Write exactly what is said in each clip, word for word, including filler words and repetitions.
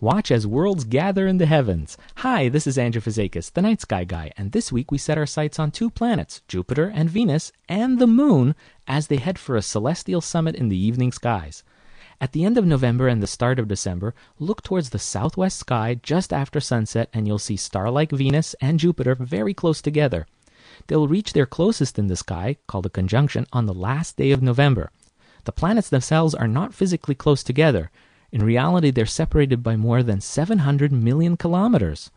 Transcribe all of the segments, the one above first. Watch as worlds gather in the heavens. Hi, this is Andrew Fazekas, the Night Sky Guy, and this week we set our sights on two planets, Jupiter and Venus, and the Moon, as they head for a celestial summit in the evening skies. At the end of November and the start of December, look towards the southwest sky just after sunset and you'll see star-like Venus and Jupiter very close together. They'll reach their closest in the sky, called a conjunction, on the last day of November. The planets themselves are not physically close together. In reality, they're separated by more than seven hundred million kilometers.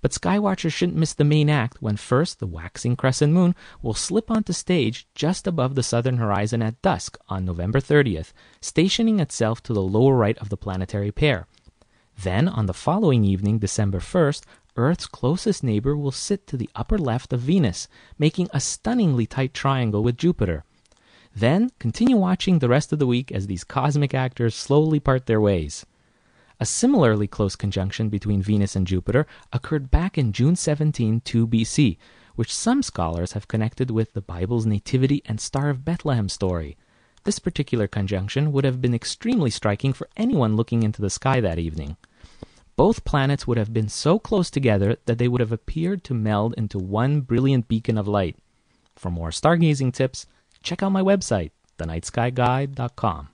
But skywatchers shouldn't miss the main act when first the waxing crescent moon will slip onto stage just above the southern horizon at dusk on November thirtieth, stationing itself to the lower right of the planetary pair. Then, on the following evening, December first, Earth's closest neighbor will sit to the upper left of Venus, making a stunningly tight triangle with Jupiter. Then, continue watching the rest of the week as these cosmic actors slowly part their ways. A similarly close conjunction between Venus and Jupiter occurred back in June seventeenth, two B C, which some scholars have connected with the Bible's Nativity and Star of Bethlehem story. This particular conjunction would have been extremely striking for anyone looking into the sky that evening. Both planets would have been so close together that they would have appeared to meld into one brilliant beacon of light. For more stargazing tips, check out my website, the night sky guy dot com.